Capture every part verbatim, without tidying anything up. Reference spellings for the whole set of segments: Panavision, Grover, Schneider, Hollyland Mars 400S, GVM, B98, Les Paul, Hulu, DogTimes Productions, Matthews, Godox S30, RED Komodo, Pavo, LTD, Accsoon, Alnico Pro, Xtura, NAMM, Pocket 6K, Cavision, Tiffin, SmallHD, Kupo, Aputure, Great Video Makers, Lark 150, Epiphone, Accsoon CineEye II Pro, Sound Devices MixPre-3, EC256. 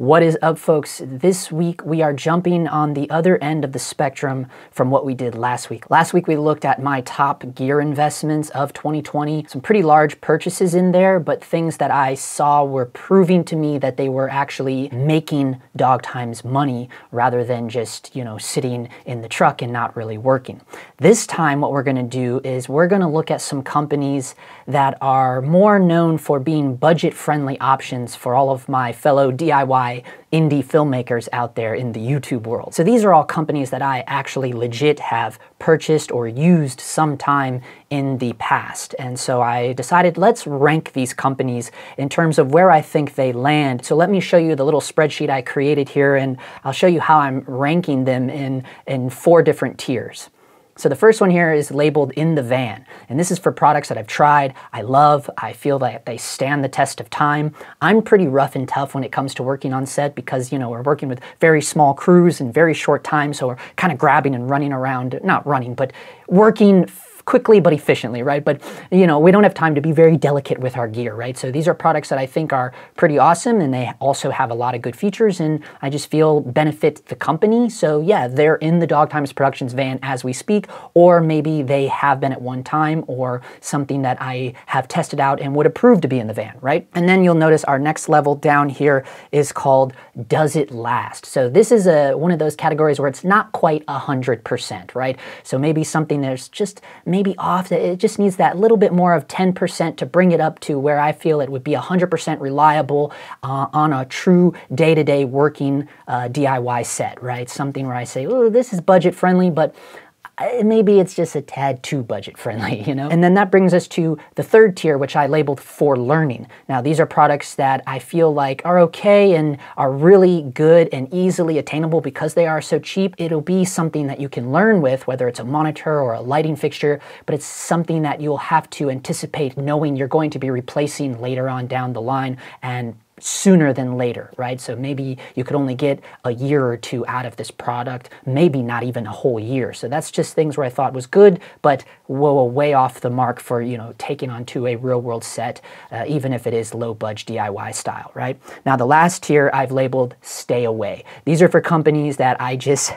What is up, folks? This week we are jumping on the other end of the spectrum from what we did last week. Last week we looked at my top gear investments of twenty twenty, some pretty large purchases in there, but things that I saw were proving to me that they were actually making dog times money rather than just, you know, sitting in the truck and not really working. This time what we're gonna do is we're gonna look at some companies that are more known for being budget-friendly options for all of my fellow D I Y indie filmmakers out there in the YouTube world. So these are all companies that I actually legit have purchased or used sometime in the past. And so I decided let's rank these companies in terms of where I think they land. So let me show you the little spreadsheet I created here, and I'll show you how I'm ranking them in, in four different tiers. So the first one here is labeled in the van, and this is for products that I've tried, I love, I feel that they stand the test of time. I'm pretty rough and tough when it comes to working on set because, you know, we're working with very small crews in very short time, so we're kind of grabbing and running around, not running, but working quickly but efficiently, right? But, you know, we don't have time to be very delicate with our gear, right? So these are products that I think are pretty awesome, and they also have a lot of good features, and I just feel benefit the company. So yeah, they're in the Dog Times Productions van as we speak, or maybe they have been at one time, or something that I have tested out and would approve to be in the van, right? And then you'll notice our next level down here is called Does It Last? So this is a one of those categories where it's not quite one hundred percent, right? So maybe something that's just maybe off, that it just needs that little bit more of ten percent to bring it up to where I feel it would be one hundred percent reliable uh, on a true day-to-day working uh, D I Y set, right? Something where I say, oh, this is budget friendly, but maybe it's just a tad too budget friendly, you know? And then that brings us to the third tier, which I labeled for learning. Now, these are products that I feel like are okay and are really good and easily attainable because they are so cheap. It'll be something that you can learn with, whether it's a monitor or a lighting fixture, but it's something that you'll have to anticipate knowing you're going to be replacing later on down the line, and sooner than later, right? So maybe you could only get a year or two out of this product, maybe not even a whole year. So that's just things where I thought was good, but whoa, way off the mark for, you know, taking onto a real world set, uh, even if it is low budge D I Y style, right? Now the last tier I've labeled stay away. These are for companies that I just,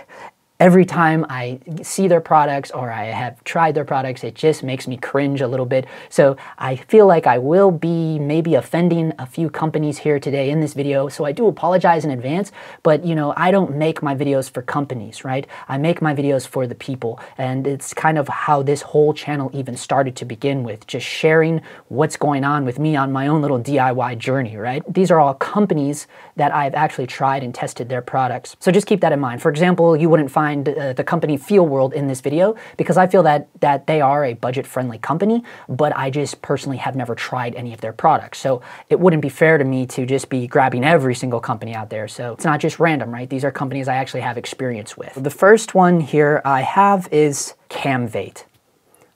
every time I see their products or I have tried their products, it just makes me cringe a little bit. So I feel like I will be maybe offending a few companies here today in this video. So I do apologize in advance, but, you know, I don't make my videos for companies, right? I make my videos for the people. And it's kind of how this whole channel even started to begin with, just sharing what's going on with me on my own little D I Y journey, right? These are all companies that I've actually tried and tested their products. So just keep that in mind. For example, you wouldn't find Find, uh, the company FeelWorld in this video because I feel that that they are a budget-friendly company, but I just personally have never tried any of their products. So it wouldn't be fair to me to just be grabbing every single company out there. So it's not just random, right? These are companies I actually have experience with. The first one here I have is Camvate.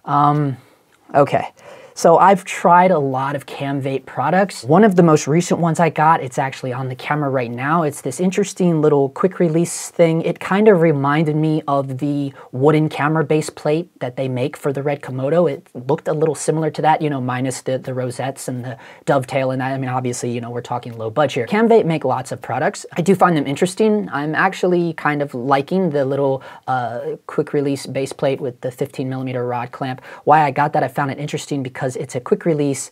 Um, okay. So I've tried a lot of Camvate products. One of the most recent ones I got, it's actually on the camera right now. It's this interesting little quick release thing. It kind of reminded me of the wooden camera base plate that they make for the RED Komodo. It looked a little similar to that, you know, minus the, the rosettes and the dovetail and that. I mean, obviously, you know, we're talking low budget here. Camvate make lots of products. I do find them interesting. I'm actually kind of liking the little uh, quick release base plate with the fifteen millimeter rod clamp. Why I got that, I found it interesting because it's a quick release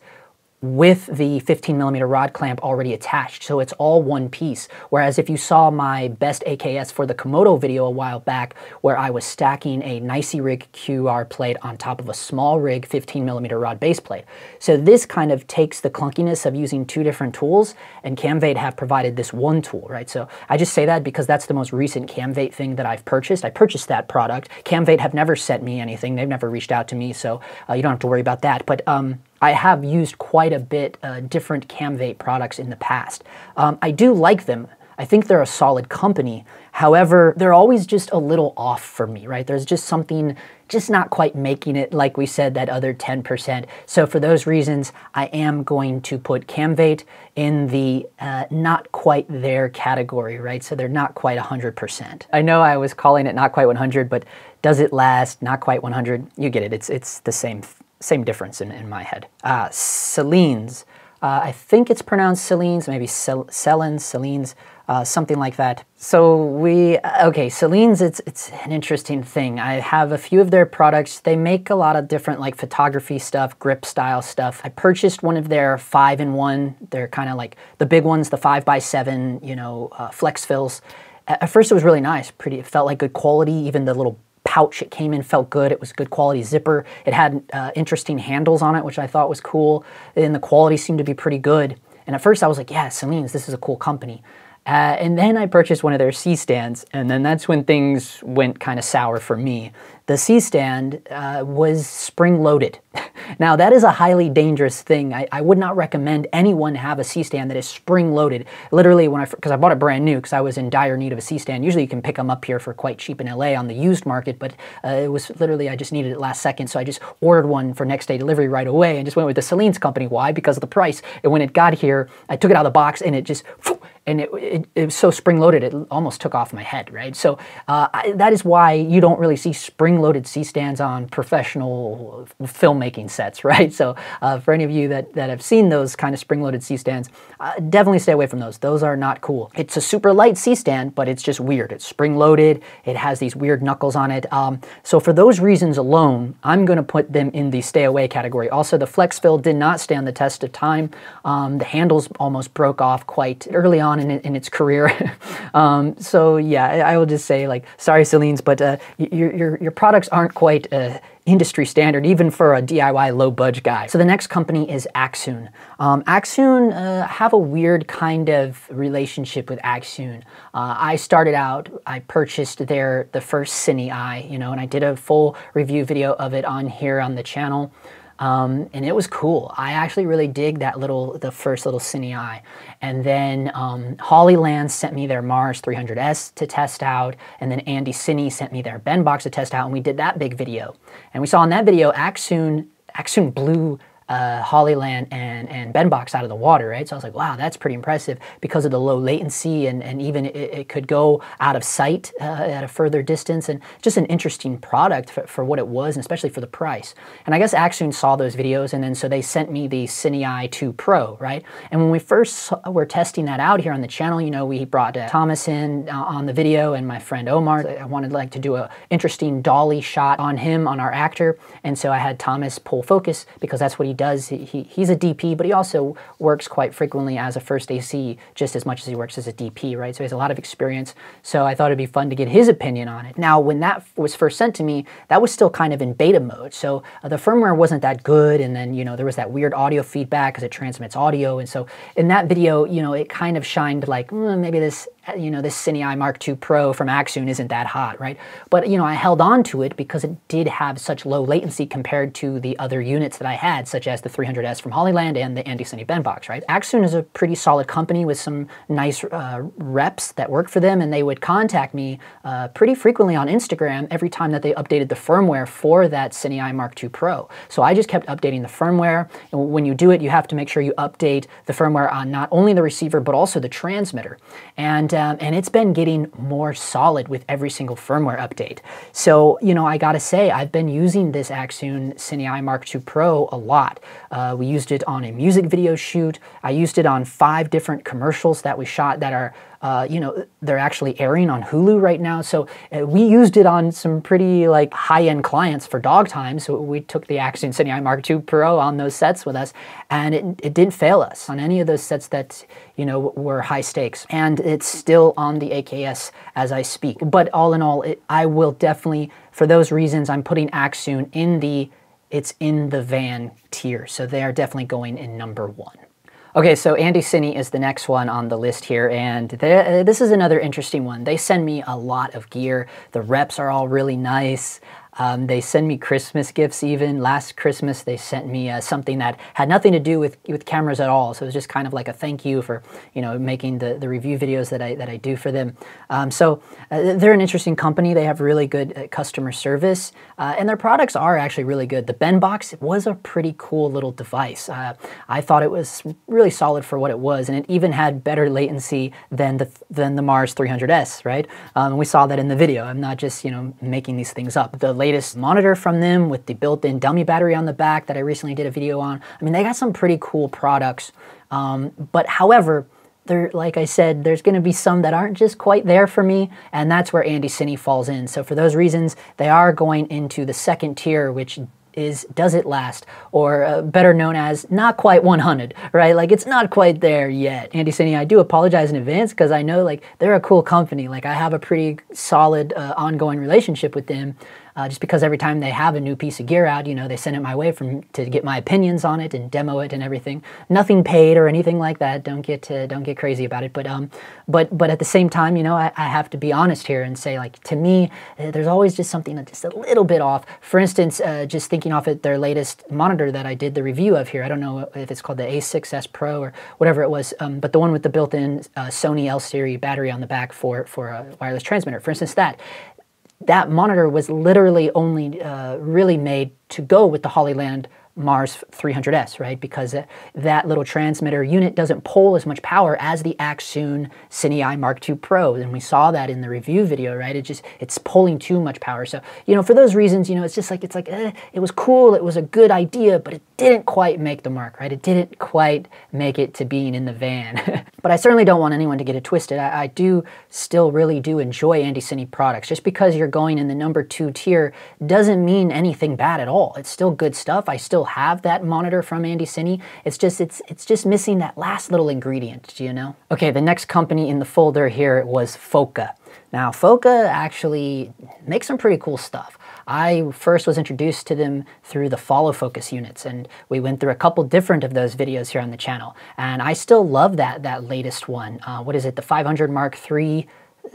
with the fifteen millimeter rod clamp already attached, so it's all one piece. Whereas if you saw my best A K S for the Komodo video a while back, where I was stacking a NiceyRig Q R plate on top of a SmallRig fifteen millimeter rod base plate. So this kind of takes the clunkiness of using two different tools, and Camvate have provided this one tool, right? So I just say that because that's the most recent Camvate thing that I've purchased. I purchased that product. Camvate have never sent me anything. They've never reached out to me, so uh, you don't have to worry about that. But um, I have used quite a bit uh, different Camvate products in the past. Um, I do like them. I think they're a solid company. However, they're always just a little off for me, right? There's just something just not quite making it, like we said, that other ten percent. So for those reasons, I am going to put Camvate in the uh, not quite there category, right? So they're not quite one hundred percent. I know I was calling it not quite one hundred, but does it last? Not quite one hundred. You get it. It's, it's the same thing. Same difference in, in my head. Uh, Selens, uh, I think it's pronounced Selens, maybe Sel Selens, Selens. uh, something like that. So we, okay, Selens, it's, it's an interesting thing. I have a few of their products. They make a lot of different like photography stuff, grip style stuff. I purchased one of their five in one. They're kind of like the big ones, the five by seven, you know, uh, flex fills. At first it was really nice, pretty, it felt like good quality. Even the little pouch it came in felt good. It was good quality zipper. It had uh, interesting handles on it, which I thought was cool. And the quality seemed to be pretty good. And at first I was like, yeah, Selens, this is a cool company. Uh, and then I purchased one of their C-stands, and then that's when things went kind of sour for me. The C-stand uh, was spring-loaded. Now, that is a highly dangerous thing. I, I would not recommend anyone have a C-stand that is spring-loaded. Literally, when I, because I bought it brand new because I was in dire need of a C-stand. Usually you can pick them up here for quite cheap in L A on the used market, but uh, it was literally, I just needed it last second, so I just ordered one for next day delivery right away and just went with the Selens company. Why? Because of the price. And when it got here, I took it out of the box and it just, and it, it, it was so spring-loaded, it almost took off my head, right? So uh, I, that is why you don't really see spring-loaded C-stands on professional filmmaking sets, right? So uh, for any of you that, that have seen those kind of spring-loaded C-stands, uh, definitely stay away from those. Those are not cool. It's a super light C-stand, but it's just weird. It's spring-loaded. It has these weird knuckles on it. Um, so for those reasons alone, I'm going to put them in the stay-away category. Also, the flex fill did not stand the test of time. Um, the handles almost broke off quite early on In, in its career. um, so yeah, I, I will just say, like, sorry Selens, but uh, your, your, your products aren't quite uh, industry standard, even for a D I Y low-budget guy. So the next company is Accsoon. Um, Accsoon, uh, have a weird kind of relationship with Accsoon. Uh, I started out, I purchased their, the first CineEye, you know, and I did a full review video of it on here on the channel. Um, and it was cool. I actually really dig that little, the first little CineEye. And then um, Holly Land sent me their Mars three hundred S to test out, and then AndyCine sent me their Benbox to test out, and we did that big video. And we saw in that video, Accsoon, Accsoon blew uh, Holly Land and, and Benbox out of the water, right? So I was like, wow, that's pretty impressive because of the low latency, and, and even it, it could go out of sight uh, at a further distance, and just an interesting product for, for what it was, and especially for the price. And I guess Accsoon saw those videos, and then so they sent me the CineEye two Pro, right? And when we first were testing that out here on the channel, you know, we brought uh, Thomas in uh, on the video, and my friend Omar. I wanted like to do a interesting dolly shot on him, on our actor, and so I had Thomas pull focus because that's what he does. He, he, he's a D P, but he also works quite frequently as a first A C just as much as he works as a D P, right? So he has a lot of experience. So I thought it'd be fun to get his opinion on it. Now, when that was first sent to me, that was still kind of in beta mode. So uh, the firmware wasn't that good. And then, you know, there was that weird audio feedback because it transmits audio. And so in that video, you know, it kind of shined like, mm, maybe this, you know, this CineEye Mark two Pro from Accsoon isn't that hot, right? But, you know, I held on to it because it did have such low latency compared to the other units that I had, such as the three hundred S from Holly Land and the AndyCine Benbox, right? Accsoon is a pretty solid company with some nice uh, reps that work for them, and they would contact me uh, pretty frequently on Instagram every time that they updated the firmware for that CineEye Mark two Pro. So I just kept updating the firmware, and when you do it, you have to make sure you update the firmware on not only the receiver, but also the transmitter. And Um, and it's been getting more solid with every single firmware update. So, you know, I gotta say, I've been using this Accsoon CineEye Mark two Pro a lot. Uh, we used it on a music video shoot. I used it on five different commercials that we shot that are, uh, you know, they're actually airing on Hulu right now. So uh, we used it on some pretty like high-end clients for dog time. So we took the Accsoon CineEye Mark two Pro on those sets with us, and it, it didn't fail us on any of those sets that, you know, were high stakes. And it's still on the A K S as I speak. But all in all, it, I will definitely, for those reasons, I'm putting Accsoon in the, it's in the van tier. So they are definitely going in number one. Okay, so AndyCine is the next one on the list here, and they, uh, this is another interesting one. They send me a lot of gear. The reps are all really nice. Um, they send me Christmas gifts even. Last Christmas, they sent me uh, something that had nothing to do with, with cameras at all. So it was just kind of like a thank you for, you know, making the, the review videos that I, that I do for them. Um, so uh, they're an interesting company. They have really good uh, customer service, uh, and their products are actually really good. The Benbox was a pretty cool little device. Uh, I thought it was really solid for what it was, and it even had better latency than the, than the Mars three hundred S, right? Um, we saw that in the video. I'm not just, you know, making these things up. The latest monitor from them with the built-in dummy battery on the back that I recently did a video on. I mean, they got some pretty cool products, um, but however, there, like I said, there's going to be some that aren't just quite there for me, and that's where AndyCine falls in. So for those reasons, they are going into the second tier, which is Does It Last, or uh, better known as Not Quite one hundred, right? Like, it's not quite there yet. AndyCine, I do apologize in advance, because I know, like, they're a cool company. Like, I have a pretty solid uh, ongoing relationship with them, uh, just because every time they have a new piece of gear out, you know, they send it my way from, to get my opinions on it and demo it and everything. Nothing paid or anything like that. Don't get to, don't get crazy about it. But um, but but at the same time, you know, I, I have to be honest here and say, like, to me, there's always just something that's just a little bit off. For instance, uh, just thinking off at their latest monitor that I did the review of here. I don't know if it's called the A six S Pro or whatever it was, um, but the one with the built-in uh, Sony L series battery on the back for, for a wireless transmitter. For instance, that. That monitor was literally only uh, really made to go with the Hollyland Mars three hundred S, right? Because uh, that little transmitter unit doesn't pull as much power as the Accsoon CineEye Mark two Pro, and we saw that in the review video, right? It just, it's pulling too much power. So, you know, for those reasons, you know, it's just like, it's like, eh, it was cool, it was a good idea, but it didn't quite make the mark, right? It didn't quite make it to being in the van. But I certainly don't want anyone to get it twisted. I, I do still really do enjoy AndyCine products. Just because you're going in the number two tier doesn't mean anything bad at all. It's still good stuff. I still have that monitor from AndyCine. It's just, it's, it's just missing that last little ingredient, you know? Okay, the next company in the folder here was Fotga. Now, Fotga actually makes some pretty cool stuff. I first was introduced to them through the follow focus units, and we went through a couple different of those videos here on the channel. And I still love that, that latest one. Uh, what is it, the five hundred Mark three,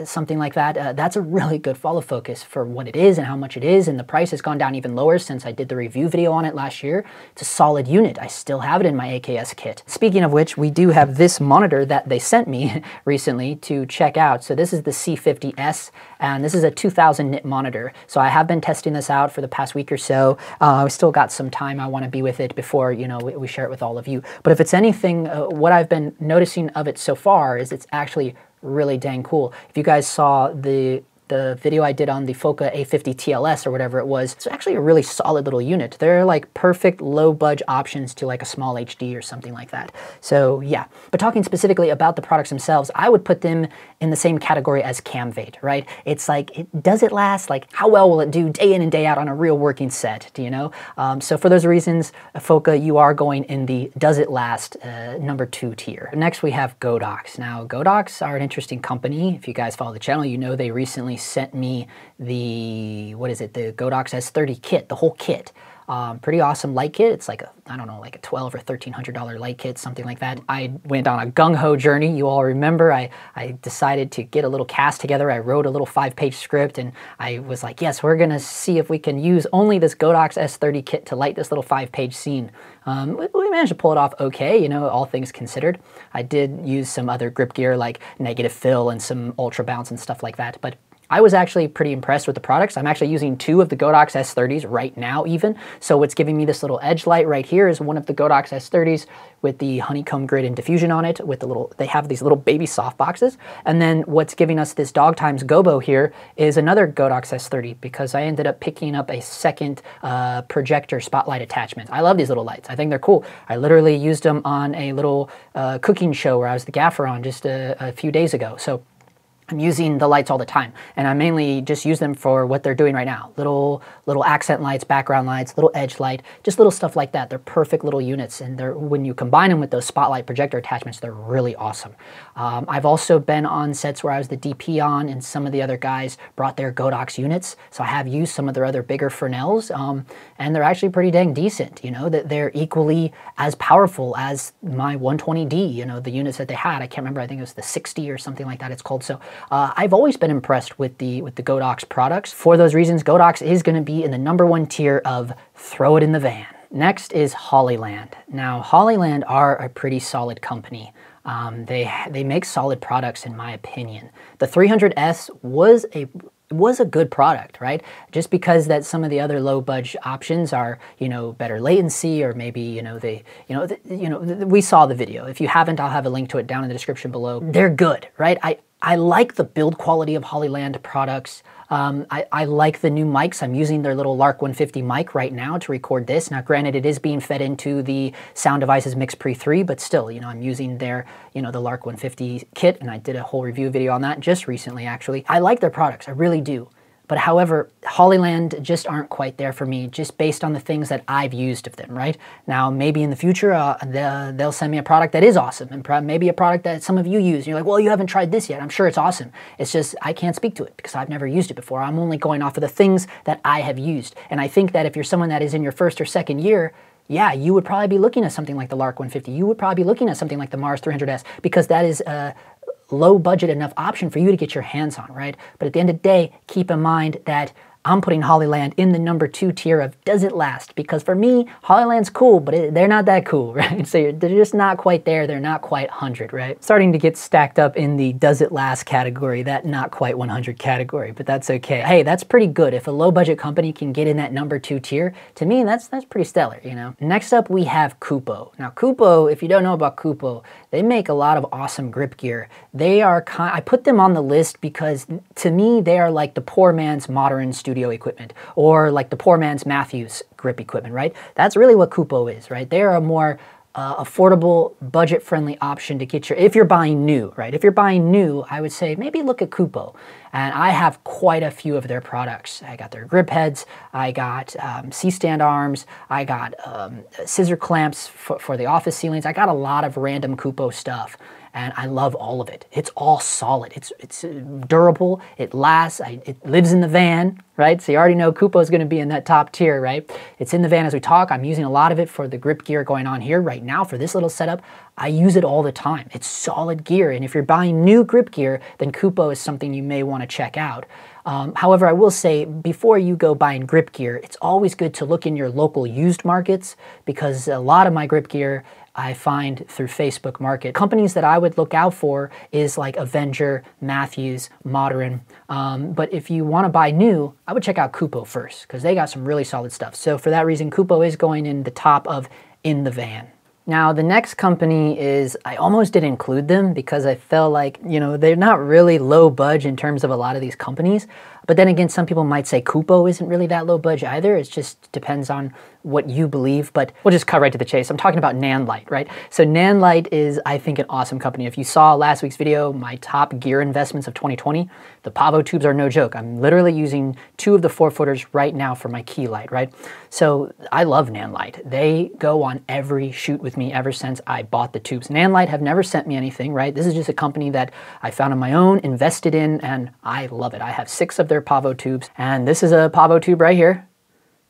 something like that? Uh, that's a really good follow focus for what it is and how much it is, and the price has gone down even lower since I did the review video on it last year. It's a solid unit. I still have it in my A K S kit. Speaking of which, we do have this monitor that they sent me recently to check out. So this is the C fifty S, and this is a two thousand nit monitor. So I have been testing this out for the past week or so. Uh, I've still got some time I want to be with it before, you know, we, we share it with all of you. But if it's anything, uh, what I've been noticing of it so far is it's actually really dang cool. If you guys saw the the video I did on the Fotga A fifty T L S or whatever it was, it's actually a really solid little unit. They're like perfect low budget options to like a SmallHD or something like that. So yeah, but talking specifically about the products themselves, I would put them in the same category as Camvate, right? It's like, it, does it last? Like, how well will it do day in and day out on a real working set, do you know? Um, so for those reasons, Fotga, you are going in the does it last uh, number two tier. Next we have Godox. Now Godox are an interesting company. If you guys follow the channel, you know they recently sent me the, what is it, the Godox S thirty kit, the whole kit. Um, pretty awesome light kit. It's like a, I don't know, like a twelve or thirteen hundred dollar light kit, something like that. I went on a gung-ho journey. You all remember, I, I decided to get a little cast together. I wrote a little five page script, and I was like, yes, we're gonna see if we can use only this Godox S thirty kit to light this little five page scene. Um, we, we managed to pull it off okay, you know, all things considered. I did use some other grip gear like negative fill and some ultra bounce and stuff like that, but I was actually pretty impressed with the products. I'm actually using two of the Godox S thirties right now even. So what's giving me this little edge light right here is one of the Godox S thirties with the honeycomb grid and diffusion on it, with the little, they have these little baby soft boxes. And then what's giving us this Dog Times Gobo here is another Godox S thirty, because I ended up picking up a second uh, projector spotlight attachment. I love these little lights. I think they're cool. I literally used them on a little uh, cooking show where I was the gaffer on just a, a few days ago. So I'm using the lights all the time, and I mainly just use them for what they're doing right now. Little little accent lights, background lights, little edge light, just little stuff like that. They're perfect little units, and they're, when you combine them with those spotlight projector attachments, they're really awesome. Um, I've also been on sets where I was the D P on, and some of the other guys brought their Godox units, so I have used some of their other bigger Fresnels, um, and they're actually pretty dang decent, you know, that they're equally as powerful as my one twenty D, you know, the units that they had. I can't remember, I think it was the sixty or something like that it's called. So Uh, I've always been impressed with the with the Godox products. For those reasons, Godox is going to be in the number one tier of throw it in the van. Next is Hollyland. Now, Hollyland are a pretty solid company. Um, they they make solid products, in my opinion. The three hundred S was a was a good product, right? Just because that some of the other low budget options are, you know, better latency, or maybe, you know, they, you know, th you know, th we saw the video. If you haven't, I'll have a link to it down in the description below. They're good, right? I I like the build quality of Hollyland products. Um, I, I like the new mics. I'm using their little Lark one fifty mic right now to record this. Now, granted, it is being fed into the Sound Devices MixPre three, but still, you know, I'm using their, you know, the Lark one fifty kit, and I did a whole review video on that just recently, actually. I like their products, I really do. But however, Hollyland just aren't quite there for me, just based on the things that I've used of them, right? Now, maybe in the future, uh, the, they'll send me a product that is awesome, and maybe a product that some of you use, and you're like, well, you haven't tried this yet, I'm sure it's awesome. It's just, I can't speak to it, because I've never used it before. I'm only going off of the things that I have used. And I think that if you're someone that is in your first or second year, yeah, you would probably be looking at something like the Lark one fifty. You would probably be looking at something like the Mars three hundred S, because that is a low budget enough option for you to get your hands on, right? But at the end of the day, keep in mind that I'm putting Hollyland in the number two tier of does it last, because for me, Hollyland's cool, but it, they're not that cool, right? So you're, they're just not quite there, they're not quite one hundred, right? Starting to get stacked up in the does it last category, that not quite one hundred category, but that's okay. Hey, that's pretty good. If a low budget company can get in that number two tier, to me, that's, that's pretty stellar, you know? Next up, we have Kupo. Now Kupo, if you don't know about Kupo, they make a lot of awesome grip gear. They are, kind, I put them on the list because to me, they are like the poor man's Modern studio studio equipment, or like the poor man's Matthews grip equipment, right? That's really what Kupo is, right? They're a more uh, affordable, budget-friendly option to get your, if you're buying new, right? If you're buying new, I would say maybe look at Kupo. And I have quite a few of their products. I got their grip heads, I got um, C-stand arms, I got um, scissor clamps for, for the office ceilings. I got a lot of random Kupo stuff. And I love all of it. It's all solid. It's it's durable. It lasts. I, it lives in the van, right? So you already know Kupo is going to be in that top tier, right? It's in the van as we talk. I'm using a lot of it for the grip gear going on here right now for this little setup. I use it all the time. It's solid gear. And if you're buying new grip gear, then Kupo is something you may want to check out. Um, however, I will say, before you go buying grip gear, it's always good to look in your local used markets, because a lot of my grip gear I find through Facebook Market. Companies that I would look out for is like Avenger, Matthews, Modern. Um, but if you want to buy new, I would check out Kupo first, because they got some really solid stuff. So for that reason, Kupo is going in the top of in the van. Now, the next company is, I almost didn't include them because I felt like, you know, they're not really low budge in terms of a lot of these companies. But then again, some people might say Kupo isn't really that low budge either. It just depends on what you believe, but we'll just cut right to the chase. I'm talking about Nanlite, right? So Nanlite is, I think, an awesome company. If you saw last week's video, my top gear investments of twenty twenty, the Pavo tubes are no joke. I'm literally using two of the four footers right now for my key light, right? So I love Nanlite. They go on every shoot with me me ever since I bought the tubes. Nanlite have never sent me anything, right? This is just a company that I found on my own, invested in, and I love it. I have six of their Pavo tubes, and this is a Pavo tube right here,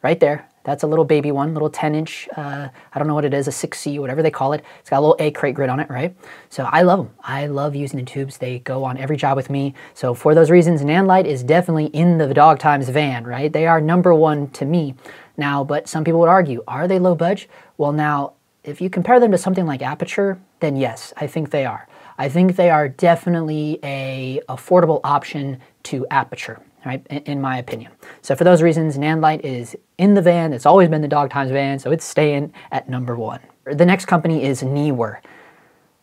right there. That's a little baby one, little ten inch, uh, I don't know what it is, a six C, whatever they call it. It's got a little A-crate grid on it, right? So I love them. I love using the tubes. They go on every job with me. So for those reasons, Nanlite is definitely in the Dog Times van, right? They are number one to me now, but some people would argue, are they low budge? Well, now, if you compare them to something like Aputure, then yes, I think they are. I think they are definitely a affordable option to Aputure, right? In, in my opinion. So for those reasons, Nanlite is in the van. It's always been the Dog Times van, so it's staying at number one. The next company is Neewer.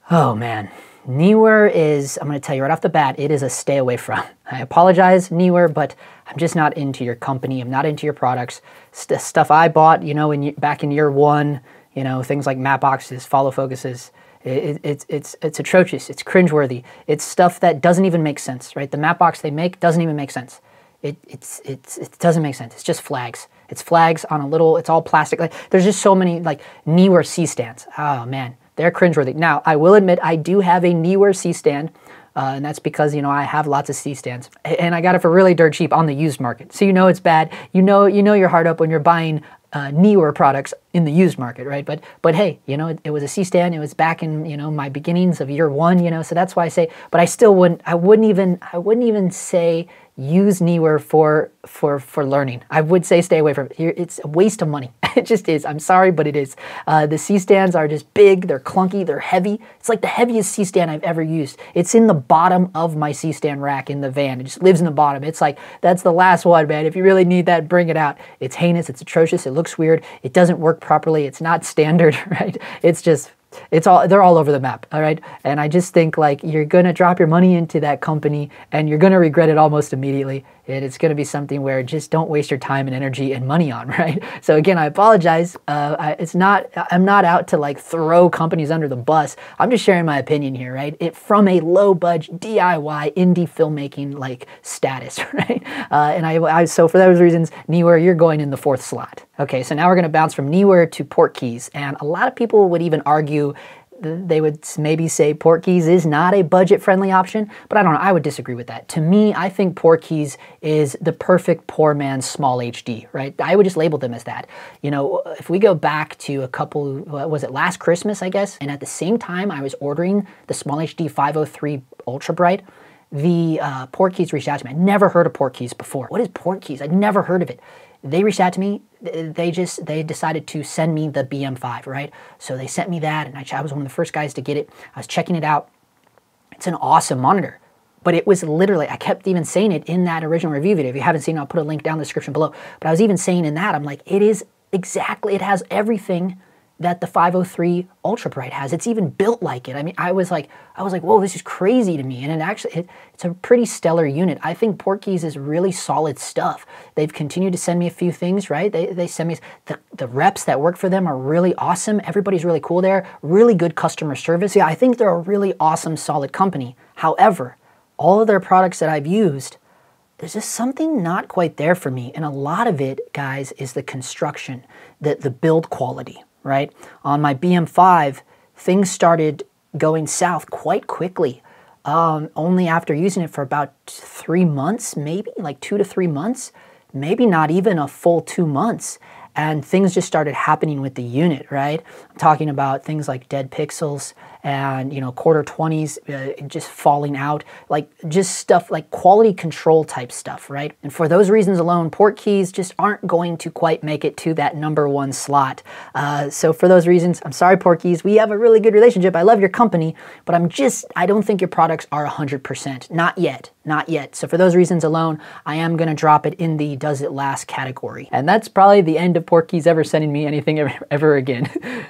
Oh man, Neewer is, I'm gonna tell you right off the bat, it is a stay away from. I apologize, Neewer, but I'm just not into your company. I'm not into your products. St stuff I bought, you know, in, back in year one, you know, things like map boxes, follow focuses, it, it, it's, it's, it's atrocious, it's cringeworthy. It's stuff that doesn't even make sense, right? The map box they make doesn't even make sense. It, it's, it's, it doesn't make sense, it's just flags. It's flags on a little, it's all plastic. Like, there's just so many, like, Neewer C-stands. Oh man, they're cringeworthy. Now, I will admit, I do have a Neewer C-stand, Uh, and that's because, you know, I have lots of C-stands, and I got it for really dirt cheap on the used market. So you know it's bad. You know you know you're hard up when you're buying uh, Neewer products in the used market, right? But but hey, you know, it, it was a C-stand. It was back in, you know, my beginnings of year one, you know. So that's why I say, but I still wouldn't. I wouldn't even. I wouldn't even say use Neewer for for for learning. I would say stay away from it. It's a waste of money. It just is. I'm sorry, but it is. Uh, the C-stands are just big. They're clunky. They're heavy. It's like the heaviest C-stand I've ever used. It's in the bottom of my C-stand rack in the van. It just lives in the bottom. It's like, that's the last one, man. If you really need that, bring it out. It's heinous. It's atrocious. It looks weird. It doesn't work properly. It's not standard, right? It's just It's all, they're all over the map, all right? And I just think, like, you're gonna drop your money into that company and you're gonna regret it almost immediately. And it's gonna be something where just don't waste your time and energy and money on, right? So again, I apologize. Uh, I, it's not, I'm not out to like throw companies under the bus. I'm just sharing my opinion here, right? It from a low budget D I Y indie filmmaking like status, right? Uh, and I, I, so for those reasons, Neewer, you're going in the fourth slot. Okay, so now we're gonna bounce from Neewer to PortKeys. And a lot of people would even argue, they would maybe say PortKeys is not a budget-friendly option, but I don't know, I would disagree with that. To me, I think PortKeys is the perfect poor man's Small H D, right? I would just label them as that. You know, if we go back to a couple, was it last Christmas, I guess? And at the same time, I was ordering the Small H D five oh three Ultra Bright, the uh, PortKeys reached out to me. I'd never heard of PortKeys before. What is PortKeys? I'd never heard of it. They reached out to me, they just, they decided to send me the B M five, right? So they sent me that, and I, I was one of the first guys to get it. I was checking it out. It's an awesome monitor, but it was literally, I kept even saying it in that original review video. If you haven't seen it, I'll put a link down in the description below. But I was even saying in that, I'm like, it is exactly, it has everything that the five oh three Ultra Bright has. It's even built like it. I mean, I was like, I was like, whoa, this is crazy to me. And it actually, it, it's a pretty stellar unit. I think PortKeys is really solid stuff. They've continued to send me a few things, right? They, they send me, the, the reps that work for them are really awesome. Everybody's really cool there. Really good customer service. Yeah, I think they're a really awesome, solid company. However, all of their products that I've used, there's just something not quite there for me. And a lot of it, guys, is the construction, the, the build quality. Right? On my B M five, things started going south quite quickly. Um, only after using it for about three months, maybe, like two to three months, maybe not even a full two months. And things just started happening with the unit, right? I'm talking about things like dead pixels and, you know, quarter twenties uh, just falling out, like just stuff like quality control type stuff, right? And for those reasons alone, PortKeys just aren't going to quite make it to that number one slot. Uh, so for those reasons, I'm sorry, PortKeys, we have a really good relationship. I love your company, but I'm just, I don't think your products are one hundred percent, not yet. Not yet. So for those reasons alone, I am going to drop it in the does it last category. And that's probably the end of PortKeys ever sending me anything ever, ever again.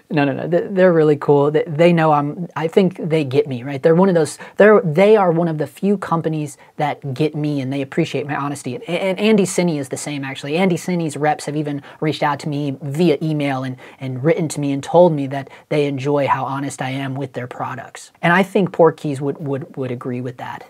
no, no, no. They're really cool. They know I'm, I think they get me, right? They're one of those, they're, they are one of the few companies that get me and they appreciate my honesty. And, and AndyCine is the same, actually. AndyCine's reps have even reached out to me via email and, and written to me and told me that they enjoy how honest I am with their products. And I think PortKeys would, would, would agree with that.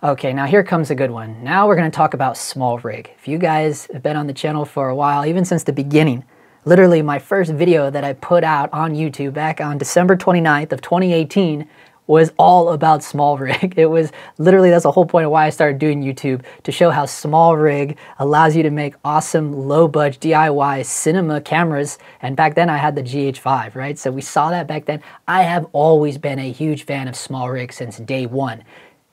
Okay, now here comes a good one. Now we're going to talk about SmallRig. If you guys have been on the channel for a while, even since the beginning, literally my first video that I put out on YouTube back on December twenty-ninth of twenty eighteen was all about SmallRig. It was literally, that's the whole point of why I started doing YouTube, to show how SmallRig allows you to make awesome low-budget D I Y cinema cameras. And back then I had the G H five, right? So we saw that back then. I have always been a huge fan of SmallRig since day one.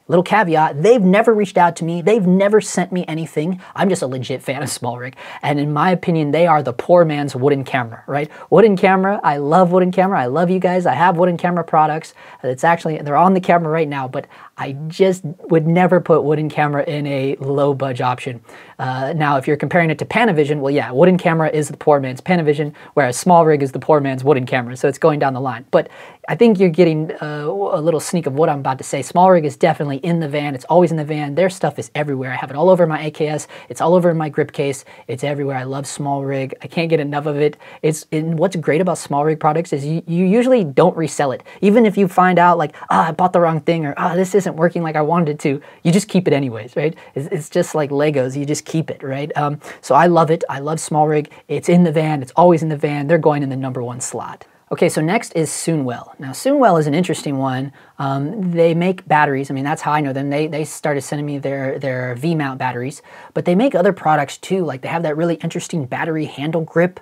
Little caveat, they've never reached out to me. They've never sent me anything. I'm just a legit fan of SmallRig. And in my opinion, they are the poor man's Wooden Camera, right? Wooden Camera, I love Wooden Camera. I love you guys. I have Wooden Camera products. It's actually, they're on the camera right now, but I just would never put Wooden Camera in a low budge option. Uh, now, if you're comparing it to Panavision, well, yeah, Wooden Camera is the poor man's Panavision, whereas SmallRig is the poor man's Wooden Camera. So it's going down the line. But I think you're getting uh, a little sneak of what I'm about to say. SmallRig is definitely in the van. It's always in the van. Their stuff is everywhere. I have it all over my A K S. It's all over my grip case. It's everywhere. I love SmallRig. I can't get enough of it. It's, and what's great about SmallRig products is you, you usually don't resell it. Even if you find out like, ah, oh, I bought the wrong thing, or ah, oh, this isn't working like I wanted it to, you just keep it anyways, right? It's, it's just like Legos. You just keep it, right? Um, so I love it. I love SmallRig. It's in the van. It's always in the van. They're going in the number one slot. Okay, so next is Soonwell. Now, Soonwell is an interesting one. Um, they make batteries. I mean, that's how I know them. They, they started sending me their, their V-mount batteries, but they make other products too. Like they have that really interesting battery handle grip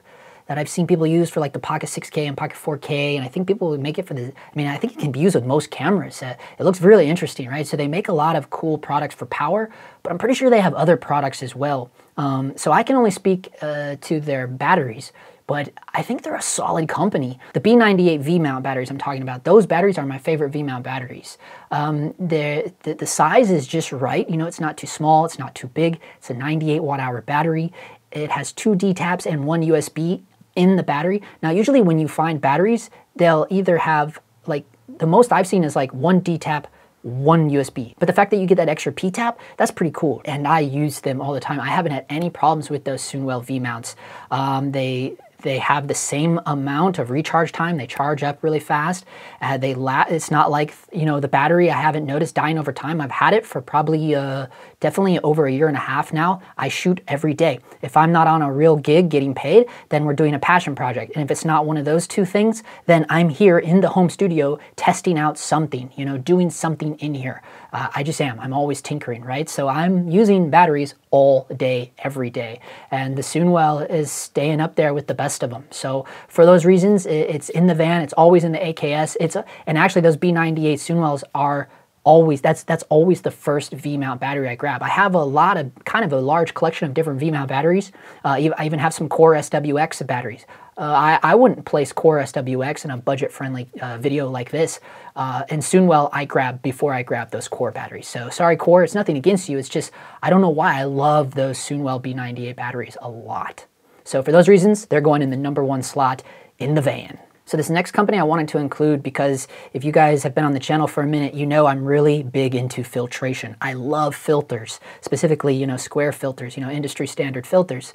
that I've seen people use for like the Pocket six K and Pocket four K, and I think people would make it for the, I mean, I think it can be used with most cameras. Uh, it looks really interesting, right? So they make a lot of cool products for power, but I'm pretty sure they have other products as well. Um, so I can only speak uh, to their batteries, but I think they're a solid company. The B ninety-eight V-mount batteries I'm talking about, those batteries are my favorite V-mount batteries. Um, the, the size is just right. You know, it's not too small, it's not too big. It's a ninety-eight watt hour battery. It has two D taps and one U S B in the battery. Now, usually when you find batteries, they'll either have, like, the most I've seen is like one D tap, one U S B. But the fact that you get that extra P tap, that's pretty cool. And I use them all the time. I haven't had any problems with those Soonwell V mounts. Um, they they have the same amount of recharge time. They charge up really fast. Uh, they la it's not like, you know, the battery I haven't noticed dying over time. I've had it for probably uh, definitely over a year and a half now. I shoot every day. If I'm not on a real gig getting paid, then we're doing a passion project. And if it's not one of those two things, then I'm here in the home studio testing out something, you know, doing something in here. Uh, I just am. I'm always tinkering, right? So I'm using batteries all day, every day. And the Soonwell is staying up there with the best of them. So for those reasons, it's in the van, it's always in the A K S. It's a, and actually those B ninety-eight Soonwells are always, that's that's always the first V-mount battery I grab. I have a lot of, kind of a large collection of different V-mount batteries. Uh, I even have some Core S W X batteries. Uh, I, I wouldn't place Core S W X in a budget-friendly uh, video like this. Uh, and Soonwell I grab before I grab those Core batteries. So sorry, Core, it's nothing against you. It's just, I don't know why I love those Soonwell B ninety-eight batteries a lot. So for those reasons, they're going in the number one slot in the van. So this next company I wanted to include because if you guys have been on the channel for a minute, you know I'm really big into filtration. I love filters, specifically, you know, square filters, you know, industry standard filters.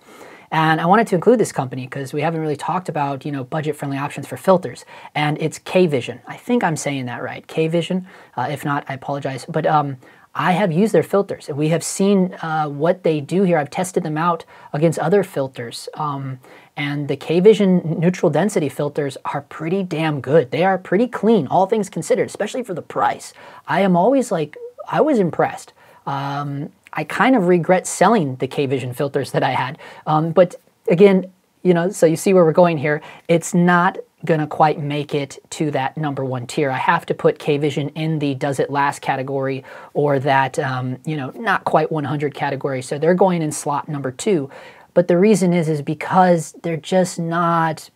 And I wanted to include this company because we haven't really talked about, you know, budget-friendly options for filters. And it's Cavision. I think I'm saying that right, Cavision. Uh, if not, I apologize. But um, I have used their filters. We have seen uh, what they do here. I've tested them out against other filters. Um, and the Cavision neutral density filters are pretty damn good. They are pretty clean, all things considered, especially for the price. I am always like, I was impressed. Um, I kind of regret selling the Cavision filters that I had. Um, but again, you know, so you see where we're going here. It's not gonna quite make it to that number one tier. I have to put Cavision in the does it last category or that, um, you know, not quite one hundred category. So they're going in slot number two. But the reason is, is because they're just not,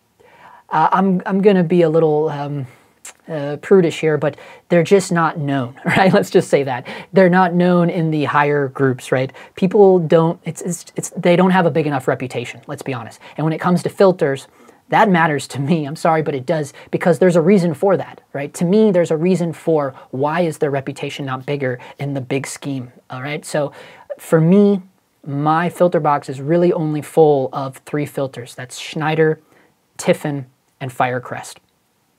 uh, I'm, I'm gonna be a little, um, Uh, prudish here, but they're just not known, right? Let's just say that. They're not known in the higher groups, right? People don't, it's, it's, it's, they don't have a big enough reputation, let's be honest. And when it comes to filters, that matters to me, I'm sorry, but it does, because there's a reason for that, right? To me, there's a reason for why is their reputation not bigger in the big scheme, all right? So for me, my filter box is really only full of three filters. That's Schneider, Tiffin, and Firecrest.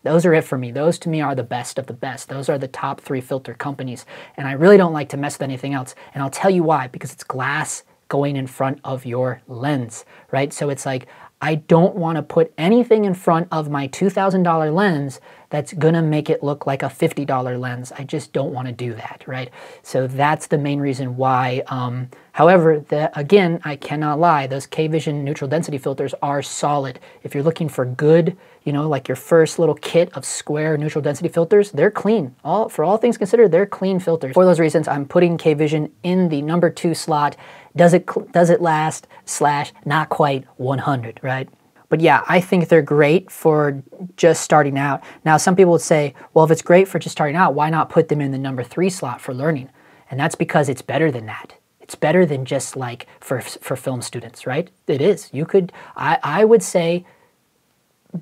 Those are it for me. Those to me are the best of the best. Those are the top three filter companies. And I really don't like to mess with anything else. And I'll tell you why, because it's glass going in front of your lens, right? So it's like, I don't want to put anything in front of my two thousand dollar lens that's gonna make it look like a fifty dollar lens. I just don't want to do that, right? So that's the main reason why. Um, however, the, again, I cannot lie, those Cavision neutral density filters are solid. If you're looking for good, you know, like your first little kit of square neutral density filters, they're clean. All, for all things considered, they're clean filters. For those reasons, I'm putting Cavision in the number two slot. Does it, does it last slash not quite one hundred, right? But yeah, I think they're great for just starting out. Now, some people would say, well, if it's great for just starting out, why not put them in the number three slot for learning? And that's because it's better than that. It's better than just like for, for film students, right? It is. You could, I, I would say,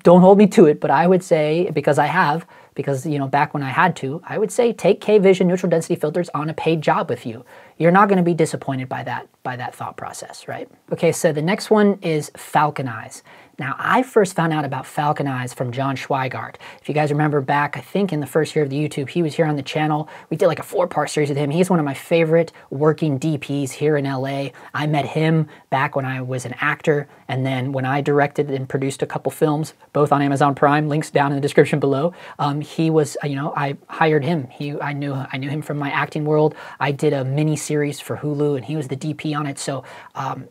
don't hold me to it, but I would say, because I have, because, you know, back when I had to, I would say take Cavision neutral density filters on a paid job with you. You're not going to be disappointed by that, by that thought process, right? Okay, so the next one is FalconEyes. Now, I first found out about FalconEyes from John Schweigart. If you guys remember back, I think in the first year of the YouTube, he was here on the channel. We did like a four-part series with him. He's one of my favorite working D Ps here in L A. I met him back when I was an actor, and then when I directed and produced a couple films, both on Amazon Prime, links down in the description below. Um, he was, you know, I hired him. He, I knew, I knew him from my acting world. I did a mini series for Hulu, and he was the D P on it. So um,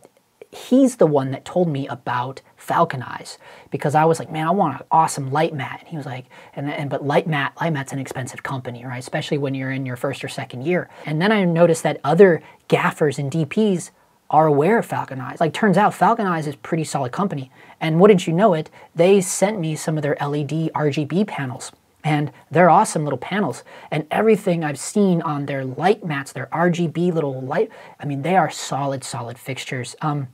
he's the one that told me about FalconEyes, because I was like, man, I want an awesome light mat. And he was like, and, and but light mat, light mat's an expensive company, right? Especially when you're in your first or second year. And then I noticed that other gaffers and D Ps are aware of FalconEyes. Like, turns out FalconEyes is a pretty solid company. And wouldn't you know it, they sent me some of their L E D R G B panels. And they're awesome little panels. And everything I've seen on their light mats, their R G B little light, I mean, they are solid, solid fixtures. Um,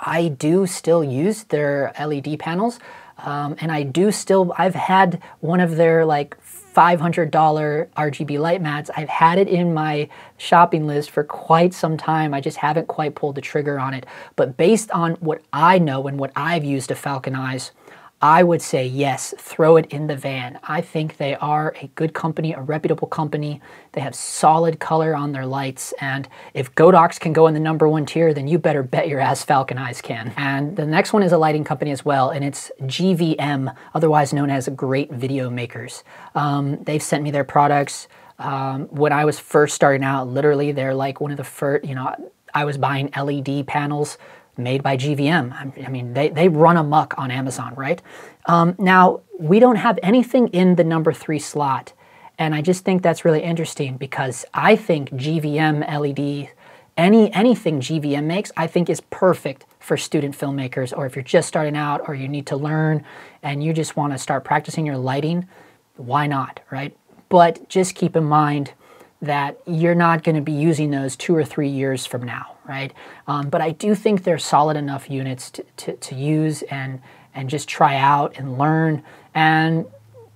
I do still use their L E D panels. Um, and I do still, I've had one of their like five hundred dollar R G B light mats. I've had it in my shopping list for quite some time. I just haven't quite pulled the trigger on it. But based on what I know and what I've used of FalconEyes, I would say yes, throw it in the van. I think they are a good company, a reputable company. They have solid color on their lights, and if Godox can go in the number one tier, then you better bet your ass FalconEyes can. And the next one is a lighting company as well, and it's G V M, otherwise known as Great Video Makers. Um, they've sent me their products. Um, when I was first starting out, literally they're like one of the first, you know, I was buying L E D panels made by G V M. I mean, they, they run amok on Amazon, right? Um, now, we don't have anything in the number three slot, and I just think that's really interesting because I think G V M L E D, any anything G V M makes, I think is perfect for student filmmakers, or if you're just starting out, or you need to learn, and you just wanna start practicing your lighting, why not, right? But just keep in mind that you're not gonna be using those two or three years from now, right? Um, but I do think they're solid enough units to, to, to use and, and just try out and learn. And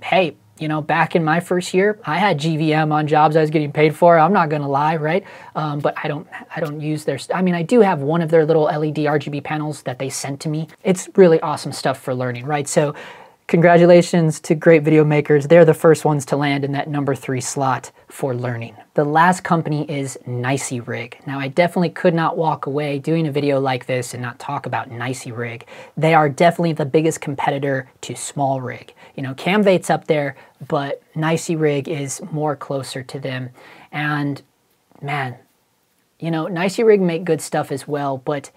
hey, you know, back in my first year, I had G V M on jobs I was getting paid for. I'm not gonna lie, right? Um, but I don't, I don't use their, I mean, I do have one of their little L E D R G B panels that they sent to me. It's really awesome stuff for learning, right? So congratulations to Great Video Makers. They're the first ones to land in that number three slot for learning. The last company is NiceyRig. Now, I definitely could not walk away doing a video like this and not talk about NiceyRig. They are definitely the biggest competitor to SmallRig. You know, Camvate's up there, but NiceyRig is more closer to them. And man, you know, NiceyRig make good stuff as well, but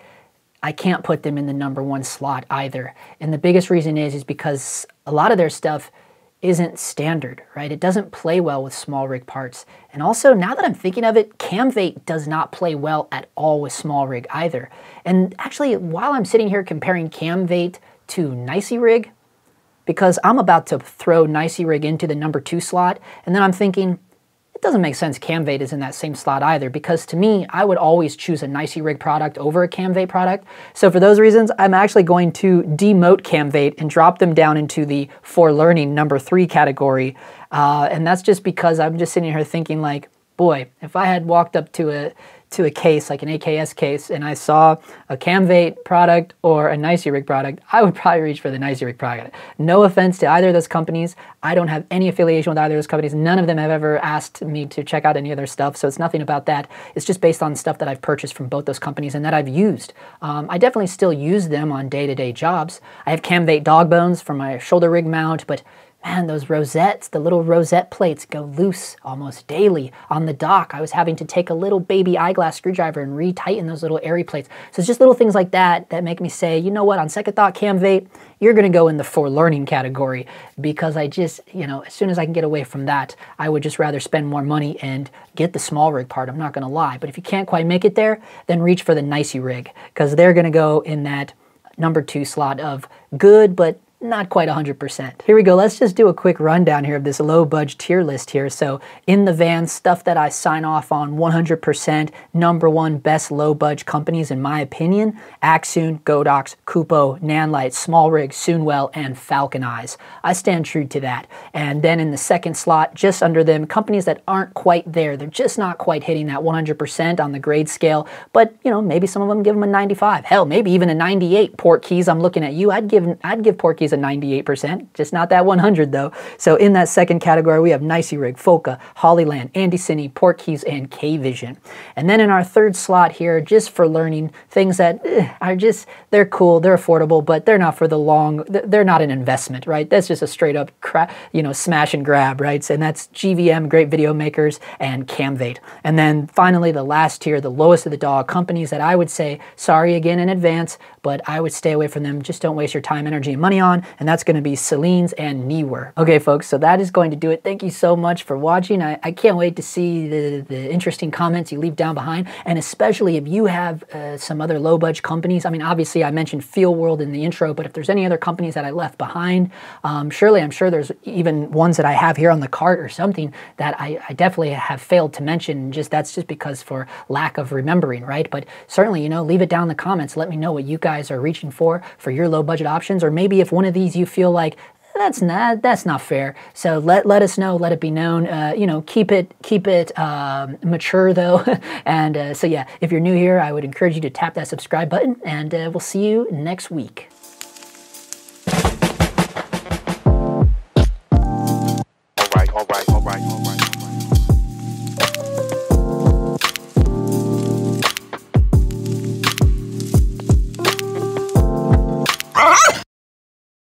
I can't put them in the number one slot either. And the biggest reason is, is because a lot of their stuff isn't standard, right? It doesn't play well with SmallRig parts. And also, now that I'm thinking of it, Camvate does not play well at all with SmallRig either. And actually, while I'm sitting here comparing Camvate to NiceyRig, because I'm about to throw NiceyRig into the number two slot, and then I'm thinking, it doesn't make sense Camvate is in that same slot either, because to me, I would always choose a NiceyRig product over a Camvate product. So for those reasons, I'm actually going to demote Camvate and drop them down into the for learning number three category. Uh, and that's just because I'm just sitting here thinking like, boy, if I had walked up to a to a case, like an A K S case, and I saw a Camvate product or a NiceyRig product, I would probably reach for the NiceyRig product. No offense to either of those companies. I don't have any affiliation with either of those companies. None of them have ever asked me to check out any of their stuff, so it's nothing about that. It's just based on stuff that I've purchased from both those companies and that I've used. Um, I definitely still use them on day-to-day jobs. I have Camvate dog bones for my shoulder rig mount, but man, those rosettes, the little rosette plates go loose almost daily. On the dock, I was having to take a little baby eyeglass screwdriver and retighten those little airy plates. So it's just little things like that that make me say, you know what, on second thought, Camvate, you're gonna go in the for learning category, because I just, you know, as soon as I can get away from that, I would just rather spend more money and get the SmallRig part, I'm not gonna lie. But if you can't quite make it there, then reach for the NiceyRig, because they're gonna go in that number two slot of good, but not quite one hundred percent. Here we go, let's just do a quick rundown here of this low-budge tier list here. So, in the van, stuff that I sign off on one hundred percent, number one best low-budge companies in my opinion, Accsoon, Godox, Kupo, Nanlite, SmallRig, Soonwell, and FalconEyes. I stand true to that. And then in the second slot, just under them, companies that aren't quite there. They're just not quite hitting that one hundred percent on the grade scale, but, you know, maybe some of them give them a ninety-five. Hell, maybe even a ninety-eight. PortKeys, I'm looking at you, I'd give, I'd give PortKeys a ninety-eight percent, just not that one hundred though. So in that second category, we have NiceyRig, Fotga, Hollyland, AndyCine, PortKeys, and Cavision. And then in our third slot here, just for learning, things that eh, are just, they're cool, they're affordable, but they're not for the long, they're not an investment, right? That's just a straight up, crap, you know, smash and grab, right? And that's G V M, Great Video Makers, and Camvate. And then finally, the last tier, the lowest of the dog, companies that I would say, sorry again in advance, but I would stay away from them. Just don't waste your time, energy, and money on, and that's going to be Selens and Neewer. Okay, folks, so that is going to do it. Thank you so much for watching. I, I can't wait to see the, the interesting comments you leave down behind, and especially if you have uh, some other low-budge companies. I mean, obviously, I mentioned FeelWorld in the intro, but if there's any other companies that I left behind, um, surely I'm sure there's even ones that I have here on the cart or something that I, I definitely have failed to mention. Just that's just because for lack of remembering, right? But certainly, you know, leave it down in the comments. Let me know what you guys are reaching for for your low-budget options, or maybe if one one of these you feel like, that's not that's not fair. So let let us know. Let it be known. Uh, you know, keep it keep it um, mature though. and uh, so yeah, if you're new here, I would encourage you to tap that subscribe button, and uh, we'll see you next week.